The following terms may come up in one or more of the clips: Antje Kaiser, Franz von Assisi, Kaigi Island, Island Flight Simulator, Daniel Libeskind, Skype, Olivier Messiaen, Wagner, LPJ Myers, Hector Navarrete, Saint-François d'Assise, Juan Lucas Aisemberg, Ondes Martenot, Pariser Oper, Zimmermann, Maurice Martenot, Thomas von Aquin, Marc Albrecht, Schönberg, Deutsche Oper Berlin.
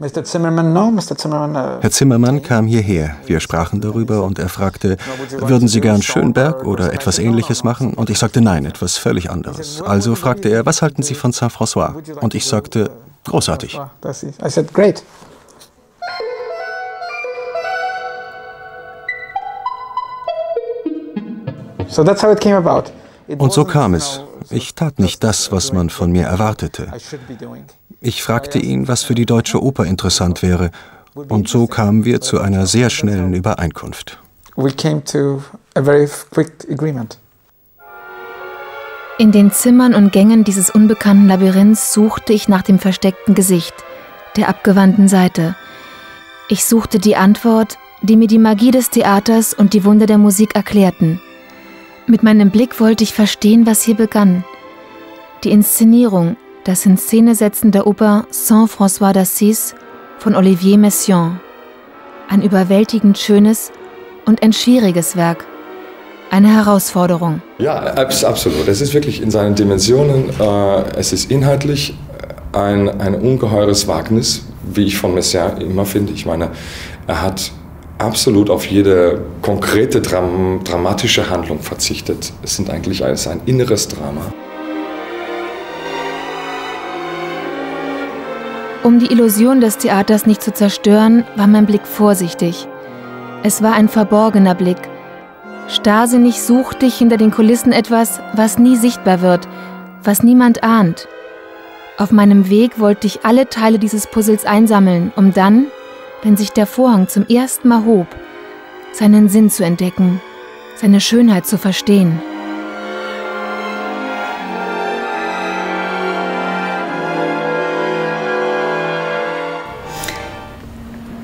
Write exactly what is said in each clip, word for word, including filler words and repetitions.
Mister Zimmermann, no, Mister Zimmermann, uh, Herr Zimmermann kam hierher, wir sprachen darüber und er fragte, würden Sie gern Schönberg oder etwas Ähnliches machen? Und ich sagte, nein, etwas völlig anderes. Also fragte er, was halten Sie von Saint-François? Und ich sagte, großartig. I said, great. So that's how it came about. Und so kam es. Ich tat nicht das, was man von mir erwartete. Ich fragte ihn, was für die Deutsche Oper interessant wäre. Und so kamen wir zu einer sehr schnellen Übereinkunft. In den Zimmern und Gängen dieses unbekannten Labyrinths suchte ich nach dem versteckten Gesicht, der abgewandten Seite. Ich suchte die Antwort, die mir die Magie des Theaters und die Wunder der Musik erklärten. Mit meinem Blick wollte ich verstehen, was hier begann. Die Inszenierung, das Inszenesetzen der Oper Saint-François d'Assise von Olivier Messiaen. Ein überwältigend schönes und ein schwieriges Werk. Eine Herausforderung. Ja, absolut. Es ist wirklich in seinen Dimensionen, äh, es ist inhaltlich ein, ein ungeheures Wagnis, wie ich von Messiaen immer finde. Ich meine, er hat absolut auf jede konkrete Dram- dramatische Handlung verzichtet. Es sind eigentlich alles ein inneres Drama. Um die Illusion des Theaters nicht zu zerstören, war mein Blick vorsichtig. Es war ein verborgener Blick. Starrsinnig suchte ich hinter den Kulissen etwas, was nie sichtbar wird, was niemand ahnt. Auf meinem Weg wollte ich alle Teile dieses Puzzles einsammeln, um dann, wenn sich der Vorhang zum ersten Mal hob, seinen Sinn zu entdecken, seine Schönheit zu verstehen.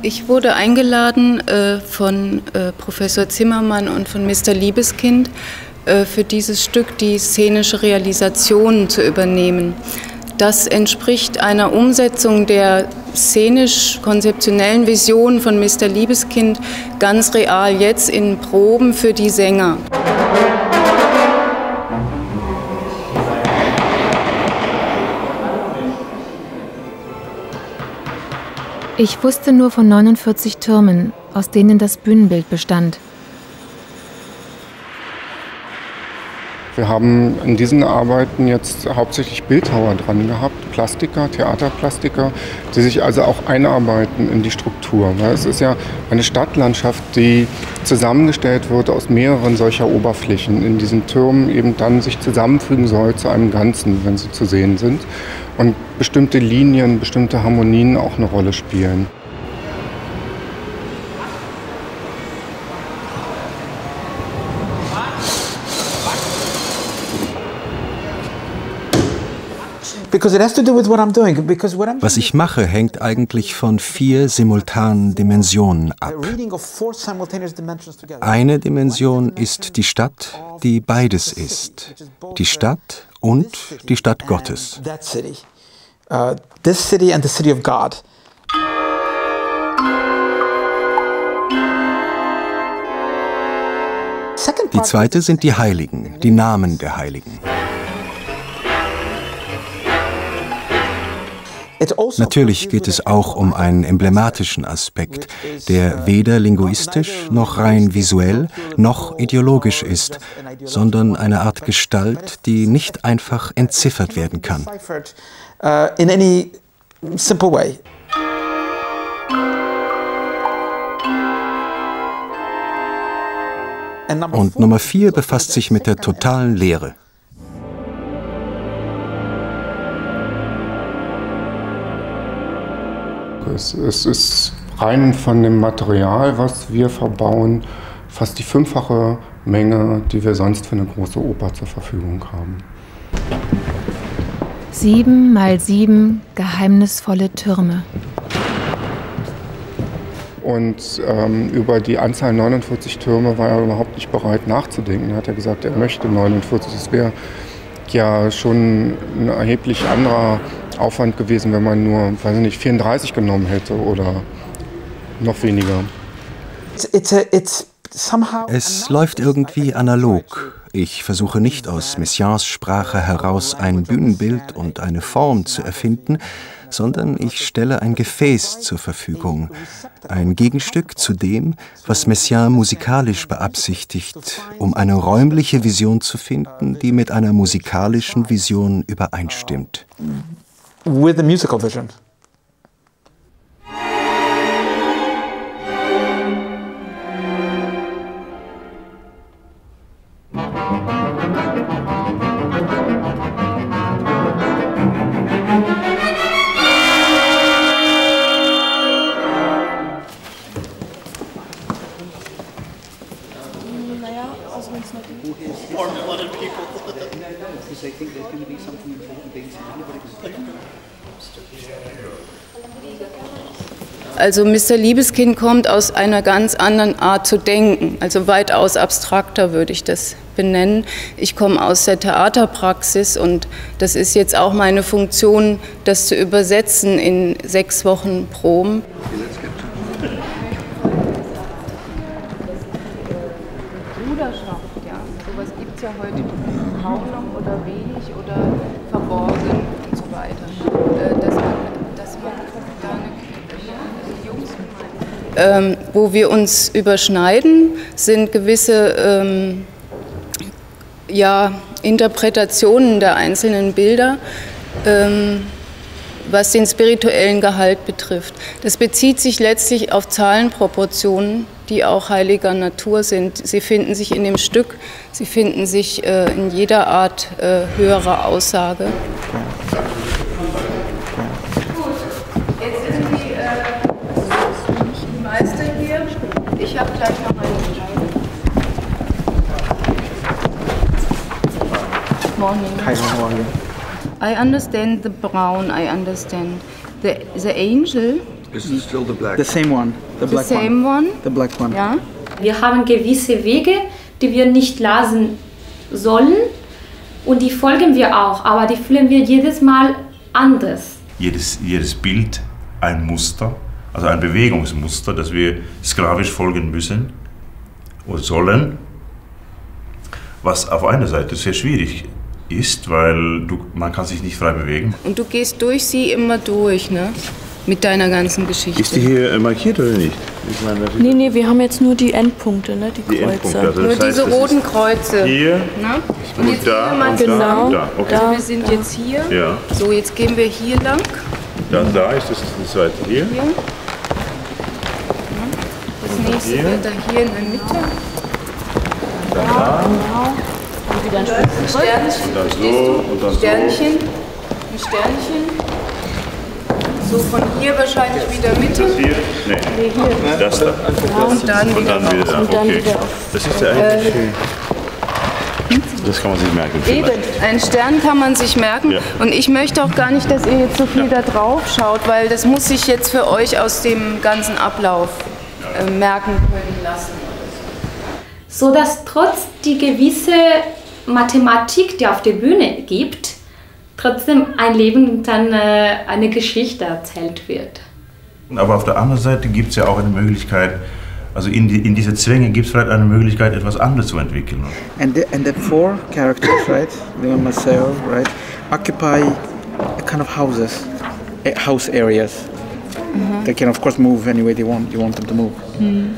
Ich wurde eingeladen äh, von äh, Professor Zimmermann und von Mister Libeskind, äh, für dieses Stück die szenische Realisation zu übernehmen. Das entspricht einer Umsetzung der szenisch-konzeptionellen Vision von Mister Libeskind ganz real jetzt in Proben für die Sänger. Ich wusste nur von neunundvierzig Türmen, aus denen das Bühnenbild bestand. Wir haben in diesen Arbeiten jetzt hauptsächlich Bildhauer dran gehabt, Plastiker, Theaterplastiker, die sich also auch einarbeiten in die Struktur. Weil es ist ja eine Stadtlandschaft, die zusammengestellt wird aus mehreren solcher Oberflächen, in diesen Türmen eben dann sich zusammenfügen soll zu einem Ganzen, wenn sie zu sehen sind. Und bestimmte Linien, bestimmte Harmonien auch eine Rolle spielen. Was ich mache, hängt eigentlich von vier simultanen Dimensionen ab. Eine Dimension ist die Stadt, die beides ist. Die Stadt und die Stadt Gottes. Die zweite sind die Heiligen, die Namen der Heiligen. Natürlich geht es auch um einen emblematischen Aspekt, der weder linguistisch noch rein visuell noch ideologisch ist, sondern eine Art Gestalt, die nicht einfach entziffert werden kann. Und Nummer vier befasst sich mit der totalen Leere. Es ist rein von dem Material, was wir verbauen, fast die fünffache Menge, die wir sonst für eine große Oper zur Verfügung haben. Sieben mal sieben geheimnisvolle Türme. Und ähm, über die Anzahl neunundvierzig Türme war er überhaupt nicht bereit nachzudenken. Er hat ja gesagt, er möchte neunundvierzig. Das wäre ja schon ein erheblich anderer Aufwand gewesen, wenn man nur, weiß ich nicht, vierunddreißig genommen hätte oder noch weniger. Es läuft irgendwie analog. Ich versuche nicht aus Messiaens Sprache heraus ein Bühnenbild und eine Form zu erfinden, sondern ich stelle ein Gefäß zur Verfügung, ein Gegenstück zu dem, was Messiaen musikalisch beabsichtigt, um eine räumliche Vision zu finden, die mit einer musikalischen Vision übereinstimmt. With the musical vision. Also Mister Libeskind kommt aus einer ganz anderen Art zu denken, also weitaus abstrakter würde ich das benennen. Ich komme aus der Theaterpraxis und das ist jetzt auch meine Funktion, das zu übersetzen in sechs Wochen Proben. Bruderschaft, ja, sowas gibt es ja heute kaum noch oder wenig oder verborgen und so weiter. Dass man, dass man da eine Ähm, wo wir uns überschneiden, sind gewisse ähm, ja, Interpretationen der einzelnen Bilder, ähm, was den spirituellen Gehalt betrifft. Das bezieht sich letztlich auf Zahlenproportionen, die auch heiliger Natur sind. Sie finden sich in dem Stück, sie finden sich äh, in jeder Art äh, höherer Aussage. Ich habe gleich noch eine Entscheidung. Morning. I understand the brown, I understand. The, the angel. Is it still the black? The same one. The, black the same one. one. The black one. Ja. Wir haben gewisse Wege, die wir nicht lassen sollen und die folgen wir auch, aber die fühlen wir jedes Mal anders. Jedes, jedes Bild ein Muster. Also ein Bewegungsmuster, das wir sklavisch folgen müssen und sollen, was auf einer Seite sehr schwierig ist, weil du, man kann sich nicht frei bewegen. Und du gehst durch sie immer durch, ne? Mit deiner ganzen Geschichte. Ist die hier markiert oder nicht? Ich meine, nee, nee, wir haben jetzt nur die Endpunkte, ne? Die, die Kreuze. Endpunkte, also nur das heißt, diese roten Kreuze. Hier, ne? Und jetzt da, und da, genau, und da. Okay. Also wir sind da. Jetzt hier. Ja. So, jetzt gehen wir hier lang. Dann da ist das zweite hier. hier. Das nächste hier. Wird da hier in der Mitte. Und dann da. Und wieder ein Sternchen. Und dann so. Und dann so. Sternchen. Ein Sternchen. So von hier wahrscheinlich wieder Mitte. Das hier? Nee. Nee, hier. Das da. Und dann, und dann wieder da. Okay. Das ist ja eigentlich schön. Das kann man sich merken. Eben, einen Stern kann man sich merken. Ja. Und ich möchte auch gar nicht, dass ihr jetzt so viel ja. da drauf schaut, weil das muss sich jetzt für euch aus dem ganzen Ablauf äh, merken können lassen. So dass trotz die gewisse Mathematik, die auf der Bühne gibt, trotzdem ein Leben dann äh, eine Geschichte erzählt wird. Aber auf der anderen Seite gibt es ja auch eine Möglichkeit, also in, die, in diese Zwänge gibt es vielleicht eine Möglichkeit, etwas anderes zu entwickeln. And the, and the four characters, right? Leo Maceo, right? Occupy a kind of houses, house areas. Mm-hmm. They can of course move any way they want. You want them to move. Mm.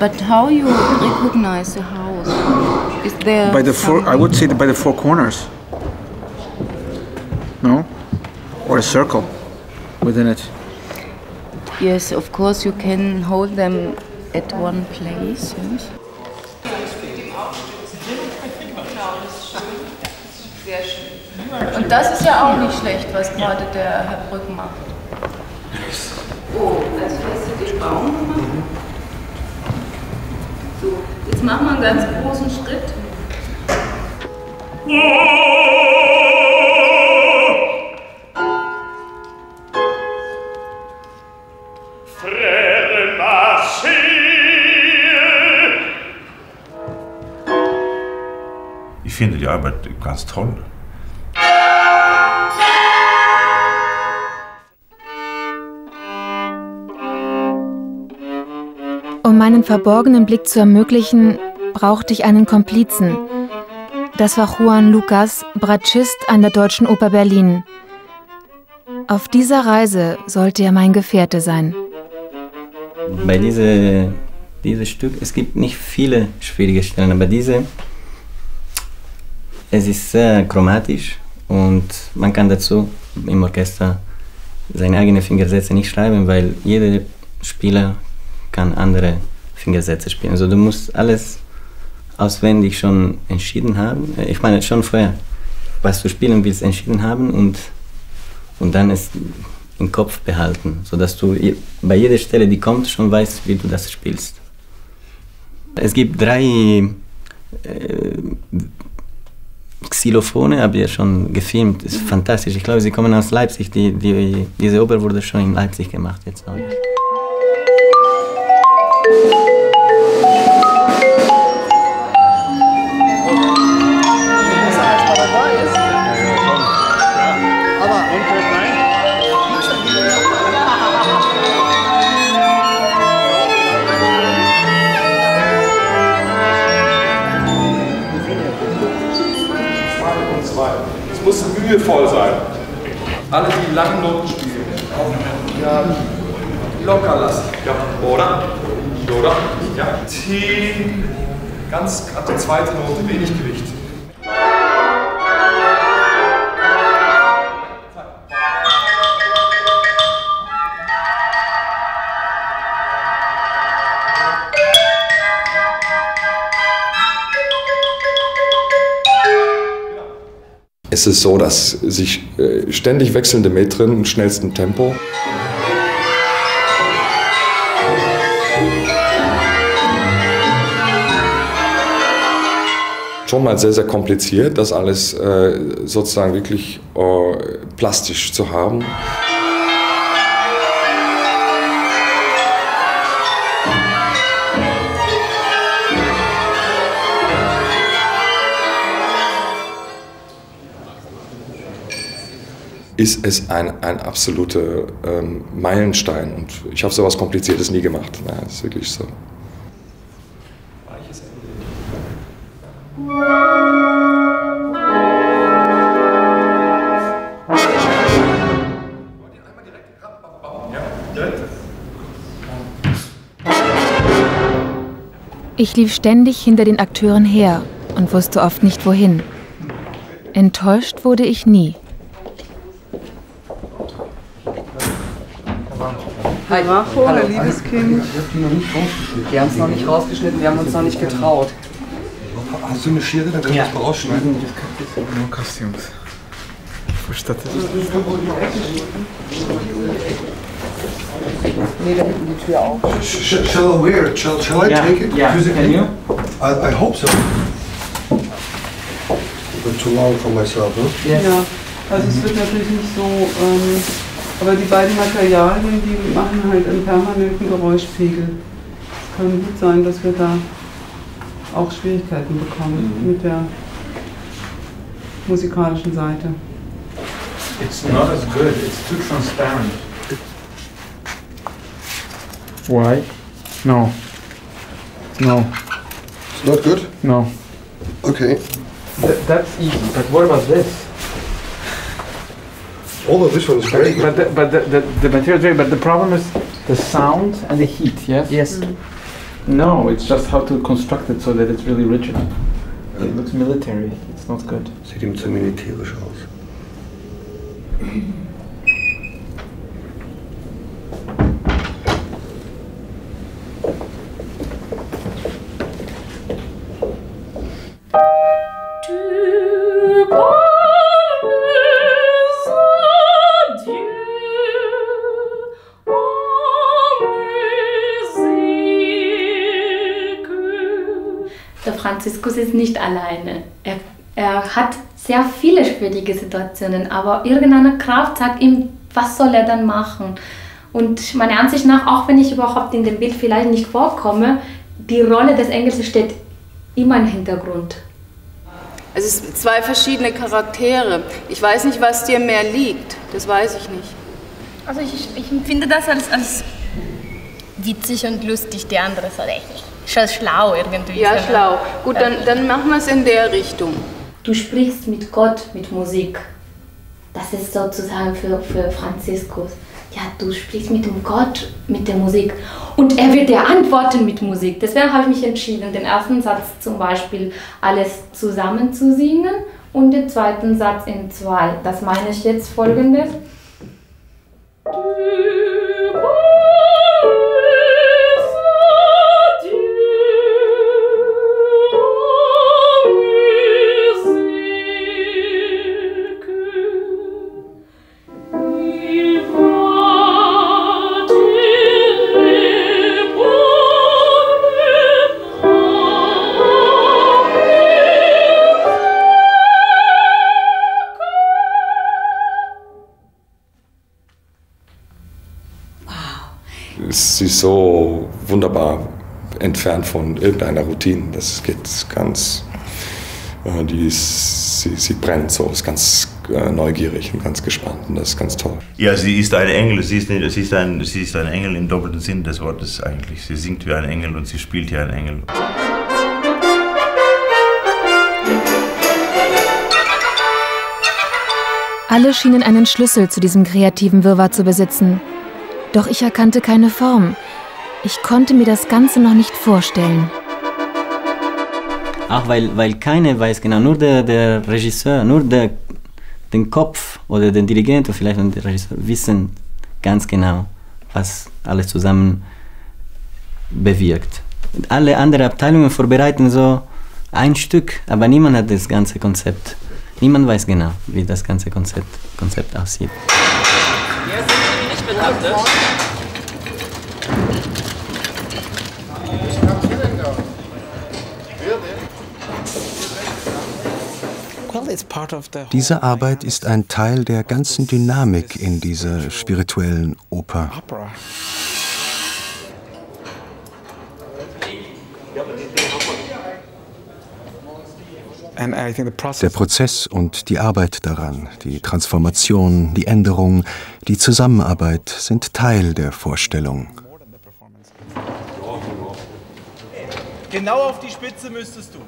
But how you recognize the house? Is there by the four? I would say that by the four corners. No, or a circle within it. Yes, of course you can hold them at one place. Yes. Und das ist ja auch nicht schlecht, was gerade der Herr Brück macht. Oh, also hier ist die Baum gemacht. So, jetzt machen wir einen ganz großen Schritt. Ich finde die Arbeit ganz toll. Um meinen verborgenen Blick zu ermöglichen, brauchte ich einen Komplizen. Das war Juan Lucas, Bratschist an der Deutschen Oper Berlin. Auf dieser Reise sollte er mein Gefährte sein. Bei diese, dieses Stück, es gibt nicht viele schwierige Stellen, aber diese, es ist sehr chromatisch und man kann dazu im Orchester seine eigenen Fingersätze nicht schreiben, weil jeder Spieler kann andere Fingersätze spielen. Also du musst alles auswendig schon entschieden haben, ich meine schon vorher, was du spielen willst, entschieden haben und, und dann es im Kopf behalten, sodass du bei jeder Stelle, die kommt, schon weißt, wie du das spielst. Es gibt drei äh, Xylophone, habe ich ja schon gefilmt, ist fantastisch. Ich glaube, sie kommen aus Leipzig, die, die, diese Oper wurde schon in Leipzig gemacht jetzt. Es muss mühevoll sein. Alle, die langen Noten spielen, ja, locker lassen. Ja, oder? Oder? Ja. T, ganz ab der zweiten Note, wenig Gewicht. Es ist so, dass sich ständig wechselnde Metren im schnellsten Tempo. Schon mal sehr, sehr kompliziert, das alles sozusagen wirklich plastisch zu haben. Ist es ein, ein absoluter ähm, Meilenstein. Und ich habe sowas Kompliziertes nie gemacht. Na, das ist wirklich so. Weiches Ende. Ich lief ständig hinter den Akteuren her und wusste oft nicht wohin. Enttäuscht wurde ich nie. Hi, Marco, hallo, liebes Kind. Wir haben es noch nicht rausgeschnitten, wir haben uns noch nicht getraut. Hast du eine Schere, dann können wir es mal rausschneiden. Nee, da hinten die Tür auf. Shall I wear it? Shall, shall I take it? Yeah. Can you? I, I hope so. But too long for myself, ne? Yes. Ja, also es wird natürlich nicht so... Ähm, aber die beiden Materialien, die machen halt einen permanenten Geräuschpegel. Es kann gut sein, dass wir da auch Schwierigkeiten bekommen mit der musikalischen Seite. It's not as good, it's too transparent. Why? No. No. It's not good? No. Okay. Th- that's easy, but what about this? Although this one is very good. But the, but the, the, the material is very, but the problem is the sound and the heat, yes? Yes. Mm-hmm. No, it's just how to construct it so that it's really rigid. Yeah. It looks military, it's not good. Sieht ihm zu militärisch aus. Franziskus ist nicht alleine. Er, er hat sehr viele schwierige Situationen, aber irgendeine Kraft sagt ihm, was soll er dann machen? Und meiner Ansicht nach, auch wenn ich überhaupt in dem Bild vielleicht nicht vorkomme, die Rolle des Engels steht immer im Hintergrund. Es sind zwei verschiedene Charaktere. Ich weiß nicht, was dir mehr liegt. Das weiß ich nicht. Also ich, ich empfinde das als, als witzig und lustig, die andere Seite nicht. Schon schlau irgendwie. Ja, schlau. Gut, dann, dann machen wir es in der Richtung. Du sprichst mit Gott, mit Musik. Das ist sozusagen für, für Franziskus. Ja, du sprichst mit dem Gott, mit der Musik. Und er wird dir antworten mit Musik. Deswegen habe ich mich entschieden, den ersten Satz zum Beispiel alles zusammen zu singen und den zweiten Satz in zwei. Das meine ich jetzt folgendes. Sie ist so wunderbar entfernt von irgendeiner Routine. Das geht ganz, äh, die ist, sie, sie brennt so, ist ganz äh, neugierig und ganz gespannt und das ist ganz toll. Ja, sie ist ein Engel, sie ist, sie ist, ein, sie ist ein Engel im doppelten Sinn des Wortes eigentlich. Sie singt wie ein Engel und sie spielt wie ein Engel. Alle schienen einen Schlüssel zu diesem kreativen Wirrwarr zu besitzen. Doch ich erkannte keine Form. Ich konnte mir das Ganze noch nicht vorstellen. Ach, weil, weil keiner weiß genau, nur der, der Regisseur, nur der den Kopf oder den Dirigent oder vielleicht und der Regisseur wissen ganz genau, was alles zusammen bewirkt. Alle anderen Abteilungen vorbereiten so ein Stück, aber niemand hat das ganze Konzept. Niemand weiß genau, wie das ganze Konzept, Konzept aussieht. Diese Arbeit ist ein Teil der ganzen Dynamik in dieser spirituellen Oper. Der Prozess und die Arbeit daran, die Transformation, die Änderung, die Zusammenarbeit sind Teil der Vorstellung. Genau auf die Spitze müsstest du.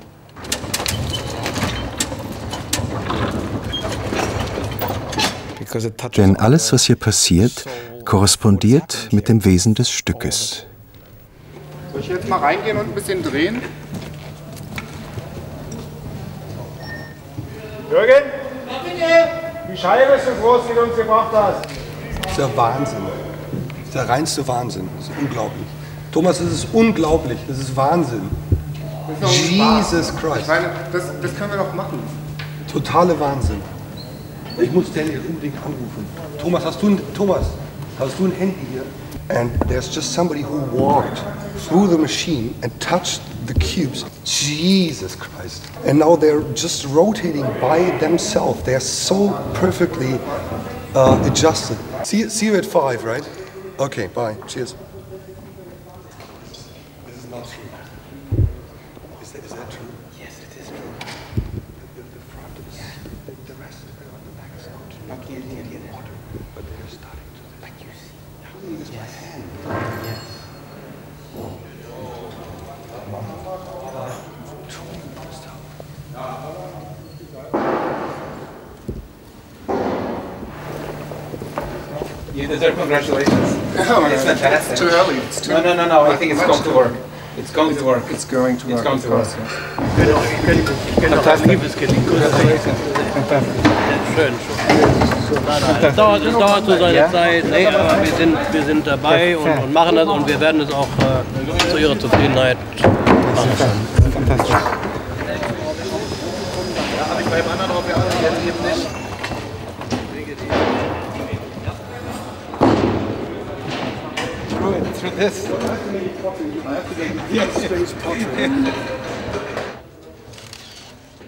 Denn alles, was hier passiert, korrespondiert mit dem Wesen des Stückes. Soll ich jetzt mal reingehen und ein bisschen drehen? Jürgen, die Scheibe ist so groß, wie du uns gebracht hast. Das ist der Wahnsinn. Das ist der reinste Wahnsinn. Das ist unglaublich. Thomas, das ist unglaublich. Das ist Wahnsinn. Das ist Jesus Christ. Ich meine, das, das können wir doch machen. Totale Wahnsinn. Ich muss Daniel unbedingt anrufen. Thomas, hast du ein, Thomas, hast du ein Handy hier? And there's just somebody who walked through the machine and touched the cubes. Jesus Christ. And now they're just rotating by themselves. They're so perfectly uh, adjusted. See, see you at five, right? Okay, bye. Cheers. This is not true. Is that, is that true? Yes, it is true. The, the, the front is, yeah. the, the rest is on the back is not, not really in order, but they're starting to, like you see. Yes. Yes. You deserve congratulations. Oh, it's fantastic. It's too early. It's too no, no, no, no. I think it's going to work. It's going to work. It's going to work. It's going to work. Fantastic. Es dauert, es dauert zu seiner Zeit, nee, aber wir sind, wir sind dabei und, und machen das und wir werden es auch äh, zu ihrer Zufriedenheit machen. Fantastisch.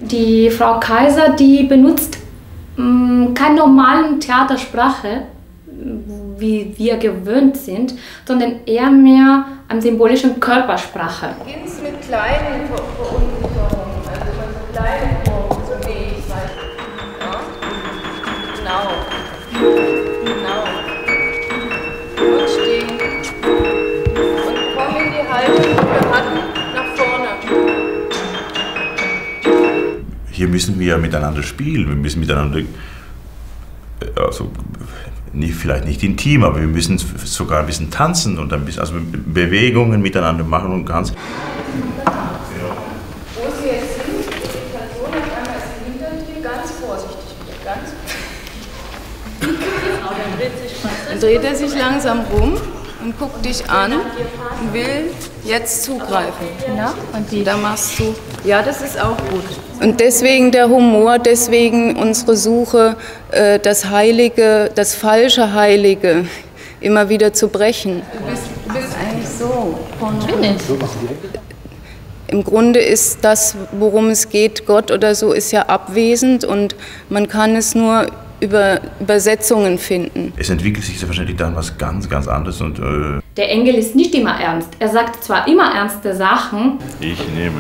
Die Frau Kaiser, die benutzt keine normalen Theatersprache, wie wir gewöhnt sind, sondern eher mehr an symbolischen Körpersprache. Beginnt's mit kleinen Verunsicherungen, also schon so kleine Formen, so nee, ich weiß nicht, ja? Genau, genau. Und stehen und kommen in die Haltung, die wir hatten, nach vorne. Hier müssen wir miteinander spielen, wir müssen miteinander so nicht, vielleicht nicht intim, aber wir müssen sogar ein bisschen tanzen und ein bisschen, also Bewegungen miteinander machen und ganz. Dreht er sich langsam rum und guckt dich an und will jetzt zugreifen. Na, und die? Da machst du. Ja, das ist auch gut. Und deswegen der Humor, deswegen unsere Suche, das Heilige, das falsche Heilige immer wieder zu brechen. Du bist, du bist eigentlich so. Im Grunde ist das, worum es geht, Gott oder so, ist ja abwesend und man kann es nur über Übersetzungen finden. Es entwickelt sich selbstverständlich dann was ganz, ganz anderes. Und, äh der Engel ist nicht immer ernst. Er sagt zwar immer ernste Sachen. Ich nehme.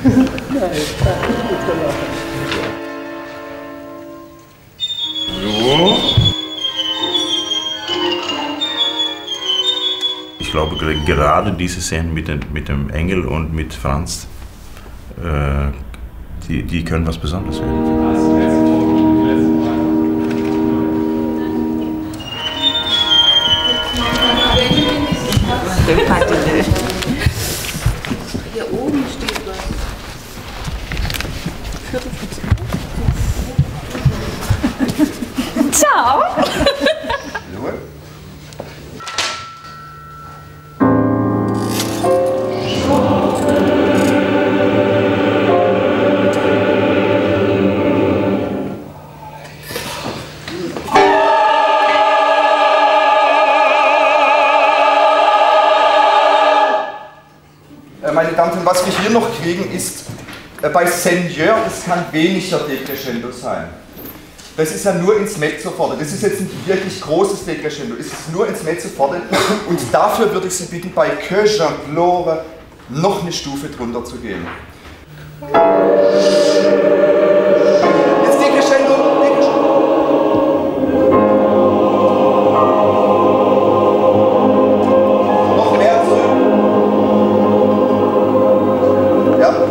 So. Ich glaube, gerade diese Szenen mit, mit dem Engel und mit Franz, äh, die, die können was Besonderes werden. Hier oben steht was. Ciao! Was wir hier noch kriegen ist, äh, bei Seigneur, das kann weniger Decrescendo sein. Das ist ja nur ins Mezzo fordert. Das ist jetzt ein wirklich großes Decrescendo. Es ist nur ins Mezzo fordert. Und dafür würde ich Sie bitten, bei Que j'implore noch eine Stufe drunter zu gehen. Jetzt Decrescendo, Decrescendo. Noch mehr zurück.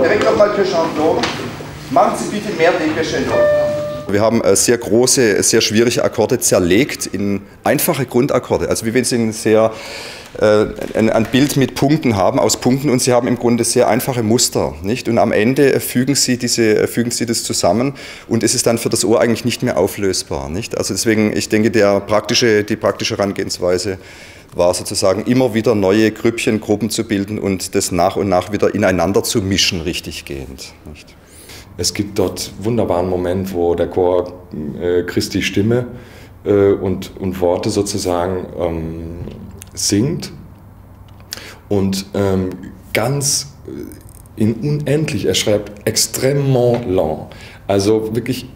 Direkt nochmal für Jean-Claude. Machen Sie bitte mehr Decrescendo. Wir haben sehr große, sehr schwierige Akkorde zerlegt in einfache Grundakkorde. Also wie wenn Sie ein, sehr, äh, ein, ein Bild mit Punkten haben, aus Punkten, und Sie haben im Grunde sehr einfache Muster, nicht? Und am Ende fügen Sie, diese, fügen Sie das zusammen und es ist dann für das Ohr eigentlich nicht mehr auflösbar, nicht? Also deswegen, ich denke, der praktische, die praktische Herangehensweise war sozusagen immer wieder neue Grüppchen, Gruppen zu bilden und das nach und nach wieder ineinander zu mischen, richtig gehend. Nicht? Es gibt dort wunderbaren Moment, wo der Chor äh, Christi Stimme äh, und, und Worte sozusagen ähm, singt und ähm, ganz in unendlich, er schreibt extrêmement lent, also wirklich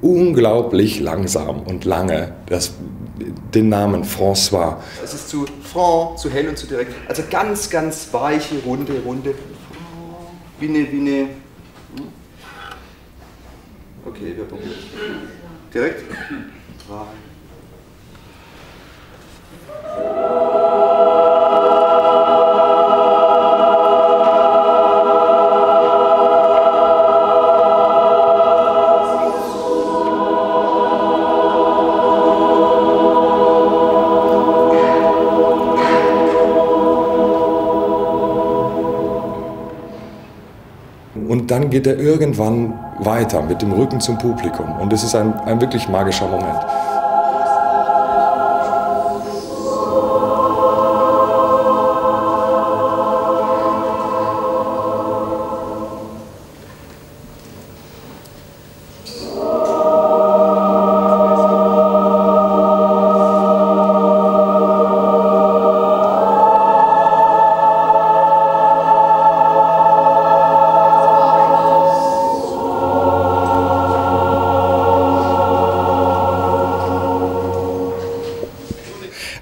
unglaublich langsam und lange das, den Namen François. Es ist zu franc, zu hell und zu direkt. Also ganz, ganz weiche, runde, runde. Wie eine, wie eine. Okay, wir probieren. Direkt? Und dann geht er irgendwann weiter mit dem Rücken zum Publikum. Und es ist ein, ein wirklich magischer Moment.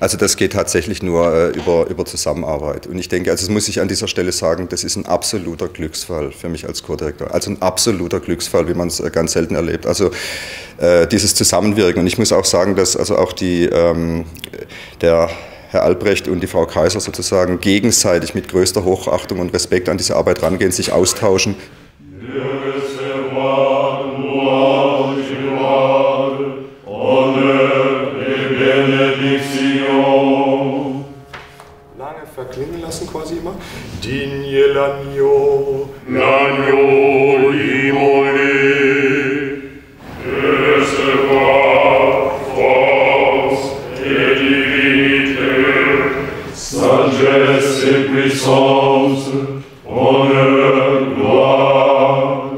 Also das geht tatsächlich nur äh, über, über Zusammenarbeit. Und ich denke, also das muss ich an dieser Stelle sagen, das ist ein absoluter Glücksfall für mich als Chordirektor. Also ein absoluter Glücksfall, wie man es ganz selten erlebt. Also äh, dieses Zusammenwirken. Und ich muss auch sagen, dass also auch die, ähm, der Herr Albrecht und die Frau Kaiser sozusagen gegenseitig mit größter Hochachtung und Respekt an diese Arbeit rangehen, sich austauschen. Benediction. Lange verklingen lassen quasi immer. Digne l'agneau, l'agneau limoné, de ce roi, force et divinité, sagesse et puissance, honneur, gloire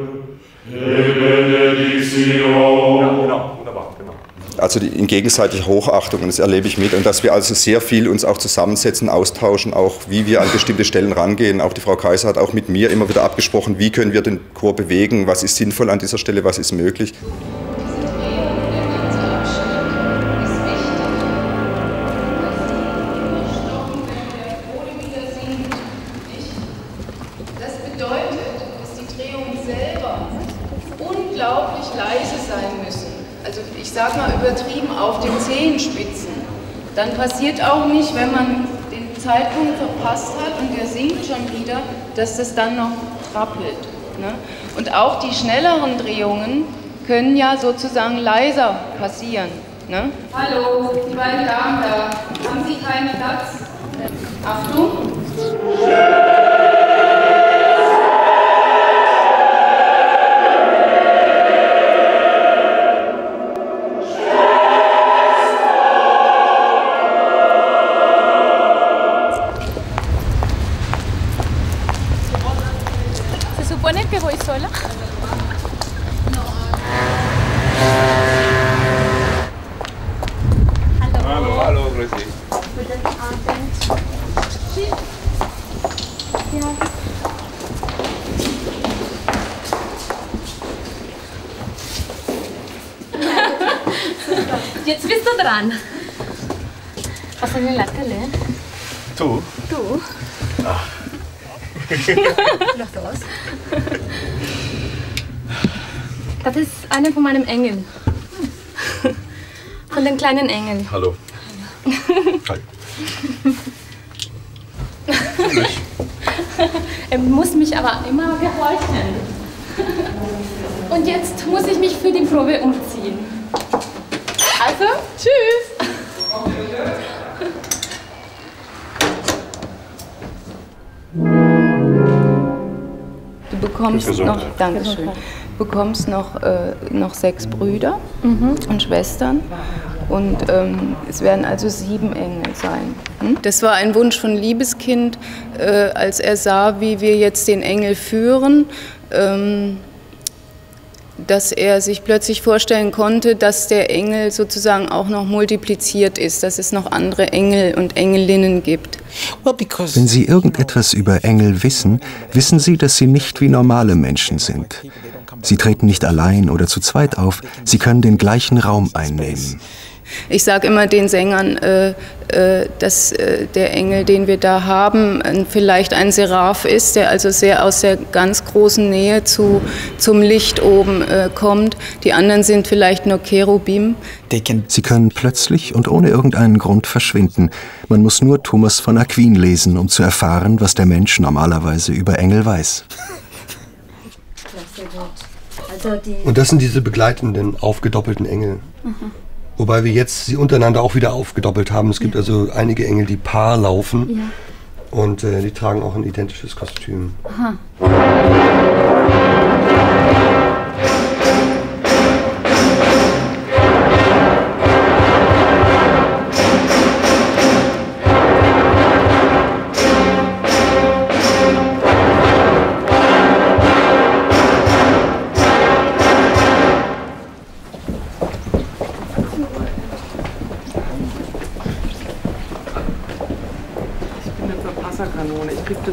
et bénédiction. Ja, genau, wunderbar, genau. Also die in gegenseitige Hochachtung, und das erlebe ich mit, und dass wir also sehr viel uns auch zusammensetzen, austauschen, auch wie wir an bestimmte Stellen rangehen. Auch die Frau Kaiser hat auch mit mir immer wieder abgesprochen, wie können wir den Chor bewegen, was ist sinnvoll an dieser Stelle, was ist möglich. Dann passiert auch nicht, wenn man den Zeitpunkt verpasst hat und der singt schon wieder, dass das dann noch trappelt. Ne? Und auch die schnelleren Drehungen können ja sozusagen leiser passieren. Ne? Hallo, die beiden Damen da, haben Sie keinen Platz? Achtung! Jetzt bist du dran. Was eine Lackele? Du? Du? Ach. Noch aus. Das ist einer von meinem Engel. Von dem kleinen Engel. Hallo. Hallo. Hi. Er muss mich aber immer gehorchen. Und jetzt muss ich mich für die Probe umziehen. Also, tschüss! Du bekommst noch, Dankeschön, bekommst noch, äh, noch sechs Brüder mhm. und Schwestern. Und ähm, es werden also sieben Engel sein. Hm? Das war ein Wunsch von Liebeskind, äh, als er sah, wie wir jetzt den Engel führen, ähm, dass er sich plötzlich vorstellen konnte, dass der Engel sozusagen auch noch multipliziert ist, dass es noch andere Engel und Engelinnen gibt. Wenn Sie irgendetwas über Engel wissen, wissen Sie, dass sie nicht wie normale Menschen sind. Sie treten nicht allein oder zu zweit auf, sie können den gleichen Raum einnehmen. Ich sage immer den Sängern, äh, äh, dass äh, der Engel, den wir da haben, äh, vielleicht ein Seraph ist, der also sehr aus der ganz großen Nähe zu, zum Licht oben äh, kommt. Die anderen sind vielleicht nur Cherubim. Sie können plötzlich und ohne irgendeinen Grund verschwinden. Man muss nur Thomas von Aquin lesen, um zu erfahren, was der Mensch normalerweise über Engel weiß. Und das sind diese begleitenden, aufgedoppelten Engel. Mhm. Wobei wir jetzt sie untereinander auch wieder aufgedoppelt haben. Es gibt ja. also einige Engel, die Paar laufen. Ja. Und äh, die tragen auch ein identisches Kostüm. Aha.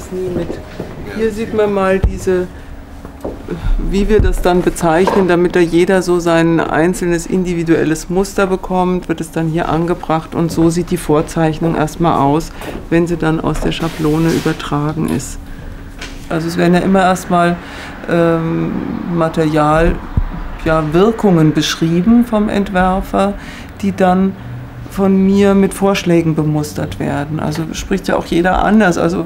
Nie mit. Hier sieht man mal diese, wie wir das dann bezeichnen, damit da jeder so sein einzelnes individuelles Muster bekommt, wird es dann hier angebracht und so sieht die Vorzeichnung erstmal aus, wenn sie dann aus der Schablone übertragen ist. Also es werden ja immer erstmal ähm, Material, ja, Wirkungen beschrieben vom Entwerfer, die dann von mir mit Vorschlägen bemustert werden. Also spricht ja auch jeder anders. Also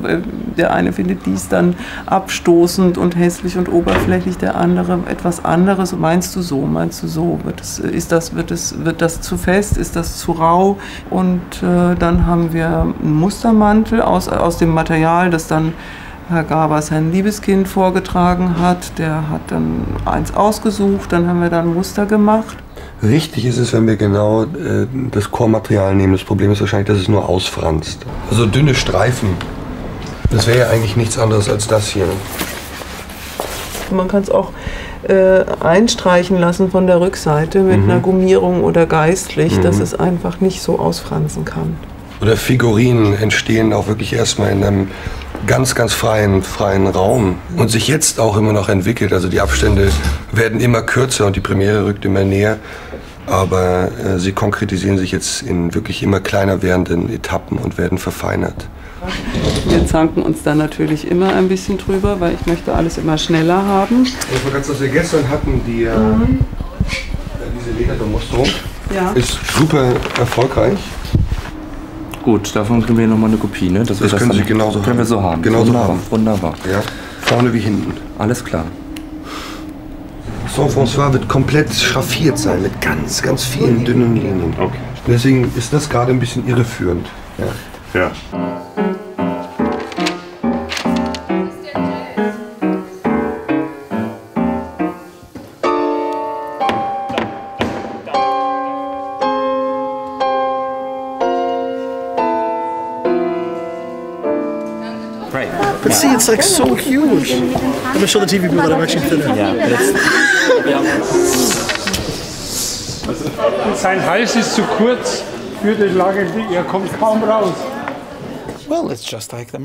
der eine findet dies dann abstoßend und hässlich und oberflächlich, der andere etwas anderes. Meinst du so, meinst du so? Wird es, ist das, wird es, wird das zu fest? Ist das zu rau? Und äh, dann haben wir einen Mustermantel aus, aus dem Material, das dann Herr Gabers Herrn Libeskind vorgetragen hat. Der hat dann eins ausgesucht, dann haben wir dann Muster gemacht. Richtig ist es, wenn wir genau äh, das Chormaterial nehmen. Das Problem ist wahrscheinlich, dass es nur ausfranst. Also dünne Streifen, das wäre ja eigentlich nichts anderes als das hier. Man kann es auch äh, einstreichen lassen von der Rückseite mit mhm. einer Gummierung oder geistlich, mhm. dass es einfach nicht so ausfransen kann. Oder Figurinen entstehen auch wirklich erstmal in einem ganz, ganz freien, freien Raum und sich jetzt auch immer noch entwickelt. Also die Abstände werden immer kürzer und die Premiere rückt immer näher, aber äh, sie konkretisieren sich jetzt in wirklich immer kleiner werdenden Etappen und werden verfeinert. Wir zanken uns dann natürlich immer ein bisschen drüber, weil ich möchte alles immer schneller haben. Das, was wir gestern hatten, die, äh, diese Lederbemusterung, ja. ist super erfolgreich. Gut, davon kriegen wir nochmal eine Kopie, ne? Das, das, das können Sie genauso können haben. Wir so haben. Genauso wunderbar, haben. Wunderbar. Ja. Vorne wie hinten. Alles klar. Saint-François wird komplett schraffiert sein, mit ganz, ganz vielen dünnen Linien. Okay. Deswegen ist das gerade ein bisschen irreführend. Ja. Ja. It's like so huge. I'm gonna show the T V people that I'm actually thinner. Yeah, yeah. Sein Hals ist zu kurz für die Lage, er kommt kaum raus.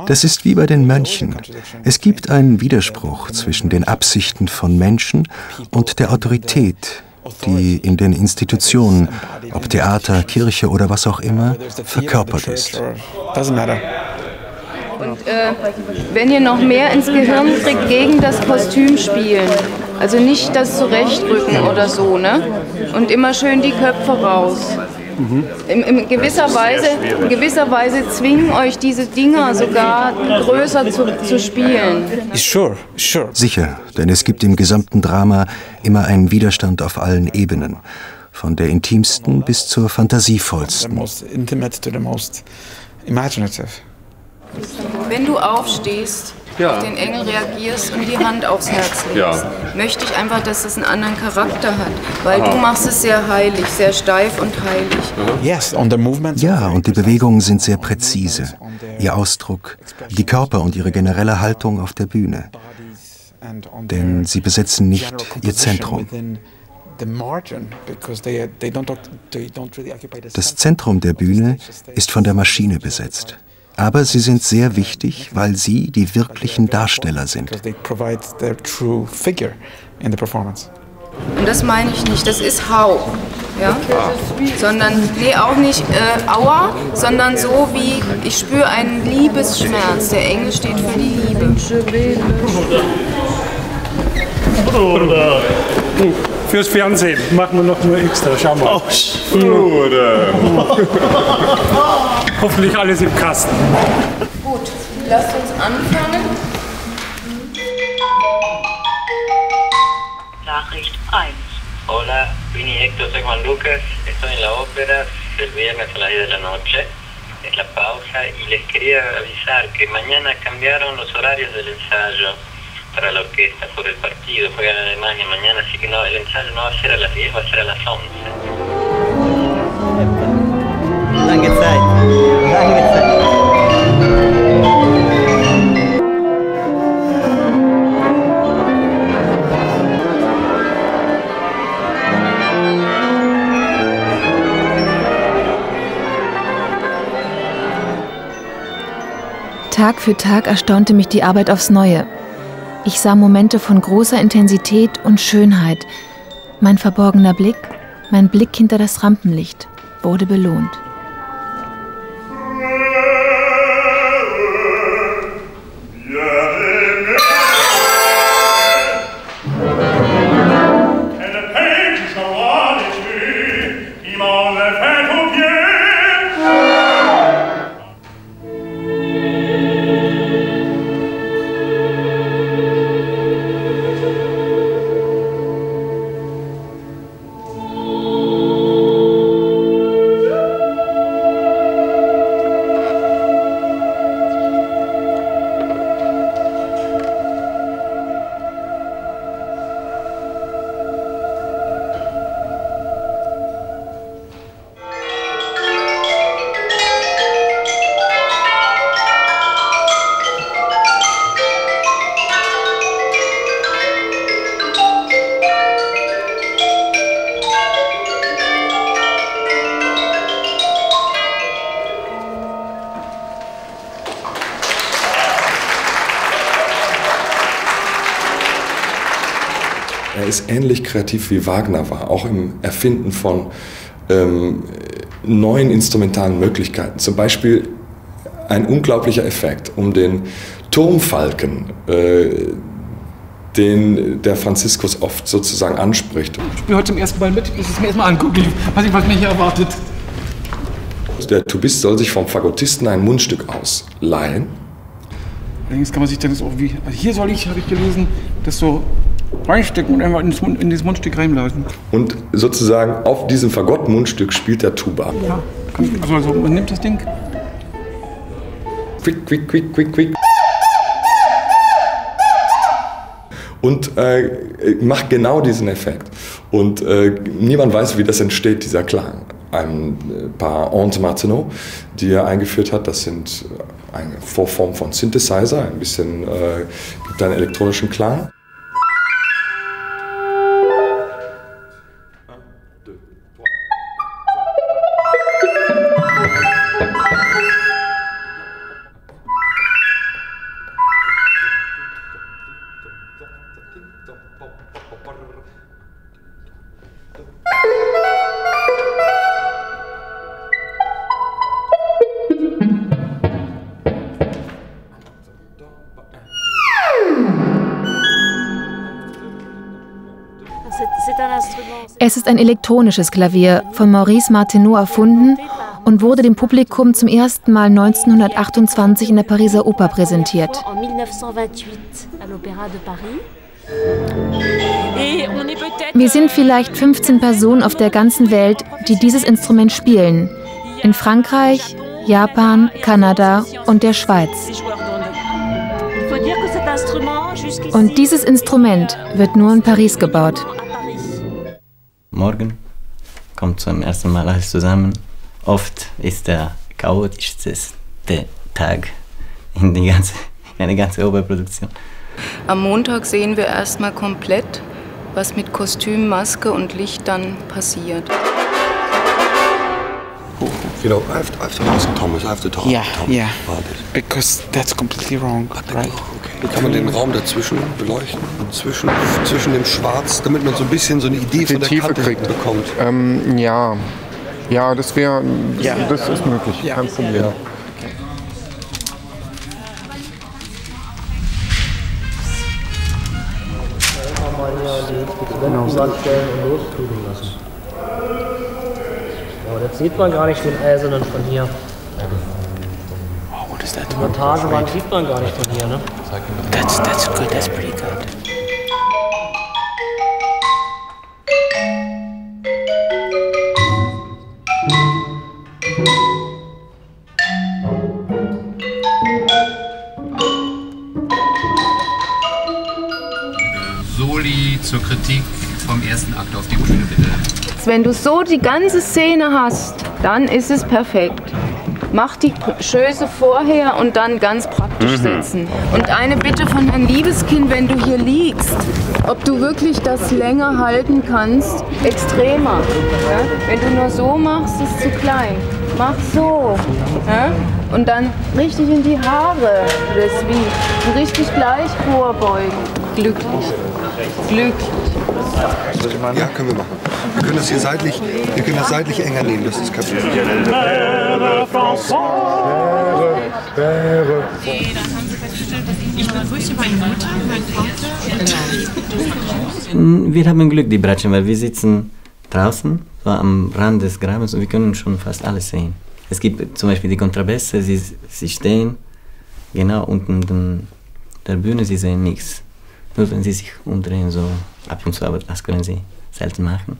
Das ist wie bei den Mönchen. Es gibt einen Widerspruch zwischen den Absichten von Menschen und der Autorität, die in den Institutionen, ob Theater, Kirche oder was auch immer, verkörpert ist. Doesn't matter. Und äh, wenn ihr noch mehr ins Gehirn kriegt, gegen das Kostüm spielen. Also nicht das zurechtrücken oder so, ne? Und immer schön die Köpfe raus. Mhm. In, in, gewisser Weise, in gewisser Weise zwingen euch diese Dinger sogar größer zu, zu spielen. Sicher, denn es gibt im gesamten Drama immer einen Widerstand auf allen Ebenen. Von der intimsten bis zur fantasievollsten. Wenn du aufstehst, ja. auf den Engel reagierst und die Hand aufs Herz legst, ja. möchte ich einfach, dass das einen anderen Charakter hat, weil Aha. du machst es sehr heilig, sehr steif und heilig. Ja, und die Bewegungen sind sehr präzise, ihr Ausdruck, die Körper und ihre generelle Haltung auf der Bühne, denn sie besetzen nicht ihr Zentrum. Das Zentrum der Bühne ist von der Maschine besetzt. Aber sie sind sehr wichtig, weil sie die wirklichen Darsteller sind. Und das meine ich nicht, das ist Hau, ja? Sondern, nee, auch nicht äh, Aua, sondern so wie, ich spüre einen Liebesschmerz. Der Engel steht für die Liebe. Bruder. Fürs Fernsehen machen wir noch nur extra, schau mal. Bruder. Hoffentlich alles im Kasten. Gut, lasst uns anfangen. Nachricht eins. Hola, vini Hector, soy Juan Lucas. Estoy en la ópera del viernes a las diez de la noche. Es la pausa y les quería avisar que mañana cambiaron los horarios del ensayo para la orquesta por el partido. Juegan en Alemania mañana, así que no, el ensayo no va a ser a las diez, va a ser a las once. Lange Zeit. Lange Zeit. Tag für Tag erstaunte mich die Arbeit aufs Neue. Ich sah Momente von großer Intensität und Schönheit. Mein verborgener Blick, mein Blick hinter das Rampenlicht, wurde belohnt. ist ähnlich kreativ wie Wagner war, auch im Erfinden von ähm, neuen instrumentalen Möglichkeiten. Zum Beispiel ein unglaublicher Effekt um den Turmfalken, äh, den der Franziskus oft sozusagen anspricht. Ich spiele heute zum ersten Mal mit, ich muss es mir erstmal angucken, was ich was mich hier erwartet. Der Tubist soll sich vom Fagottisten ein Mundstück ausleihen. Allerdings kann man sich dann das auch wie. Also hier soll ich, habe ich gelesen, das so reinstecken und einfach in das Mundstück reinlassen. Und sozusagen auf diesem Fagott-Mundstück spielt der Tuba. Ja, also, also man nimmt das Ding. Quick, quick, quick, quick, quick. Und äh, macht genau diesen Effekt. Und äh, niemand weiß, wie das entsteht, dieser Klang. Ein paar Ondes Martenot, die er eingeführt hat, das sind eine Vorform von Synthesizer, ein bisschen äh, gibt einen elektronischen Klang. Es ist ein elektronisches Klavier, von Maurice Martenot erfunden und wurde dem Publikum zum ersten Mal neunzehnhundertachtundzwanzig in der Pariser Oper präsentiert. Wir sind vielleicht fünfzehn Personen auf der ganzen Welt, die dieses Instrument spielen. In Frankreich, Japan, Kanada und der Schweiz. Und dieses Instrument wird nur in Paris gebaut. Morgen kommt zum ersten Mal alles zusammen. Oft ist der chaotischste Tag in der ganzen, ganzen Operproduktion. Am Montag sehen wir erstmal komplett, was mit Kostüm, Maske und Licht dann passiert. Oh, you know, I have to, I have to ask Thomas, I have to talk to yeah, Thomas yeah. about it. Because that's completely wrong, right? Okay. Kann man den Raum dazwischen beleuchten, zwischen, zwischen dem Schwarz, damit man so ein bisschen so eine Idee von der Tiefe Kante kriegt. bekommt? Ähm, ja, ja, das wäre, das, ja. das ist möglich, ja. kein Problem. Ja. Genau. Jetzt sieht man gar nicht den Eisernen von hier. Oh, die Montageband sieht man gar nicht von hier, ne? That's, that's good, that's pretty good. Soli zur Kritik vom ersten Akt auf die Bühne, bitte. Wenn du so die ganze Szene hast, dann ist es perfekt. Mach die Schöße vorher und dann ganz praktisch setzen. Und eine Bitte von Herrn Libeskind, wenn du hier liegst, ob du wirklich das länger halten kannst, extremer. Ja? Wenn du nur so machst, ist es zu klein. Mach so. Ja? Und dann richtig in die Haare. Das wie. Und richtig gleich vorbeugen. Glücklich. Glücklich. Ja, können wir machen. Wir können das hier seitlich, wir können das seitlich enger nehmen, das ist kein Problem. Ich begrüße meine Mutter, meinen Vater. Wir haben Glück, die Bratschen, weil wir sitzen draußen, so am Rand des Grabens, und wir können schon fast alles sehen. Es gibt zum Beispiel die Kontrabässe, sie, sie stehen genau unten der Bühne, sie sehen nichts. Nur wenn sie sich umdrehen, so ab und zu, aber das können sie selten machen.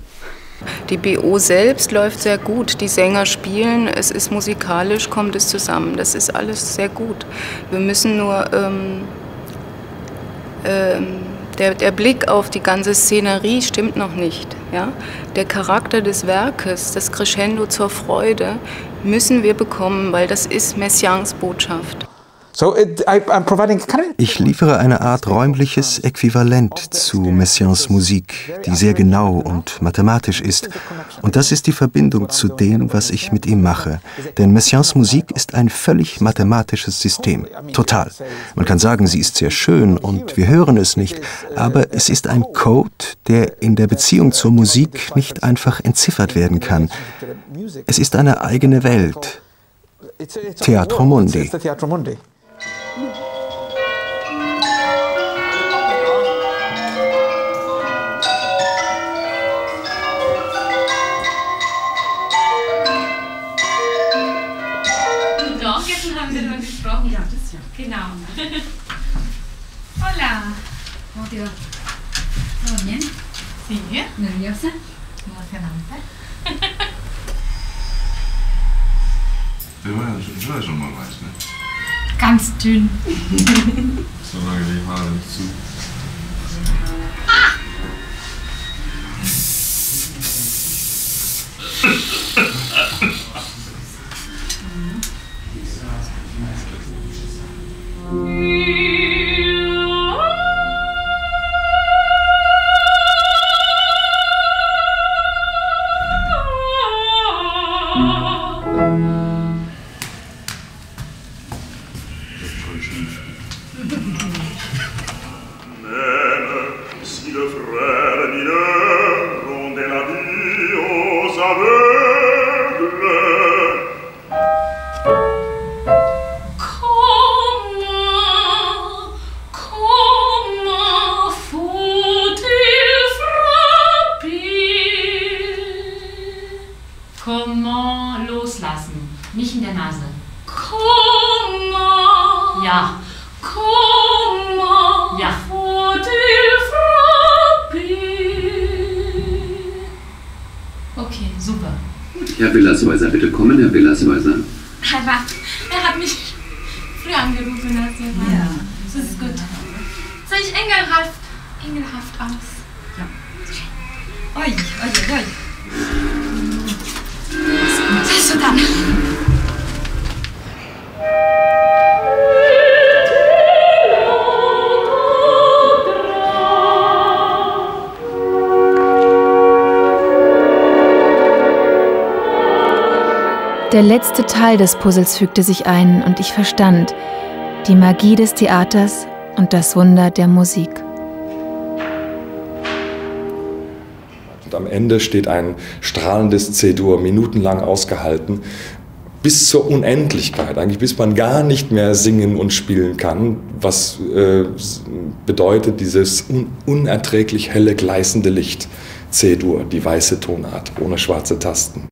Die B O selbst läuft sehr gut. Die Sänger spielen, es ist musikalisch, kommt es zusammen. Das ist alles sehr gut. Wir müssen nur ähm, ähm, der, der Blick auf die ganze Szenerie stimmt noch nicht. Ja? Der Charakter des Werkes, das Crescendo zur Freude, müssen wir bekommen, weil das ist Messiaens Botschaft. Ich liefere eine Art räumliches Äquivalent zu Messiaens Musik, die sehr genau und mathematisch ist. Und das ist die Verbindung zu dem, was ich mit ihm mache. Denn Messiaens Musik ist ein völlig mathematisches System. Total. Man kann sagen, sie ist sehr schön und wir hören es nicht. Aber es ist ein Code, der in der Beziehung zur Musik nicht einfach entziffert werden kann. Es ist eine eigene Welt. Theatro Mundi. Doch, jetzt haben wir darüber gesprochen. Ja, das ja. Genau. Hola. Hola. ¿Todo bien? Sí. ¿Nerviosa? Emocionante. Ich war ja schon mal weiß, ne? Ganz dünn. So lange die Haare nicht zu. Der letzte Teil des Puzzles fügte sich ein und ich verstand die Magie des Theaters und das Wunder der Musik. Und am Ende steht ein strahlendes C-Dur, minutenlang ausgehalten, bis zur Unendlichkeit, eigentlich bis man gar nicht mehr singen und spielen kann, was äh, bedeutet dieses un unerträglich helle, gleißende Licht. C-Dur, die weiße Tonart, ohne schwarze Tasten.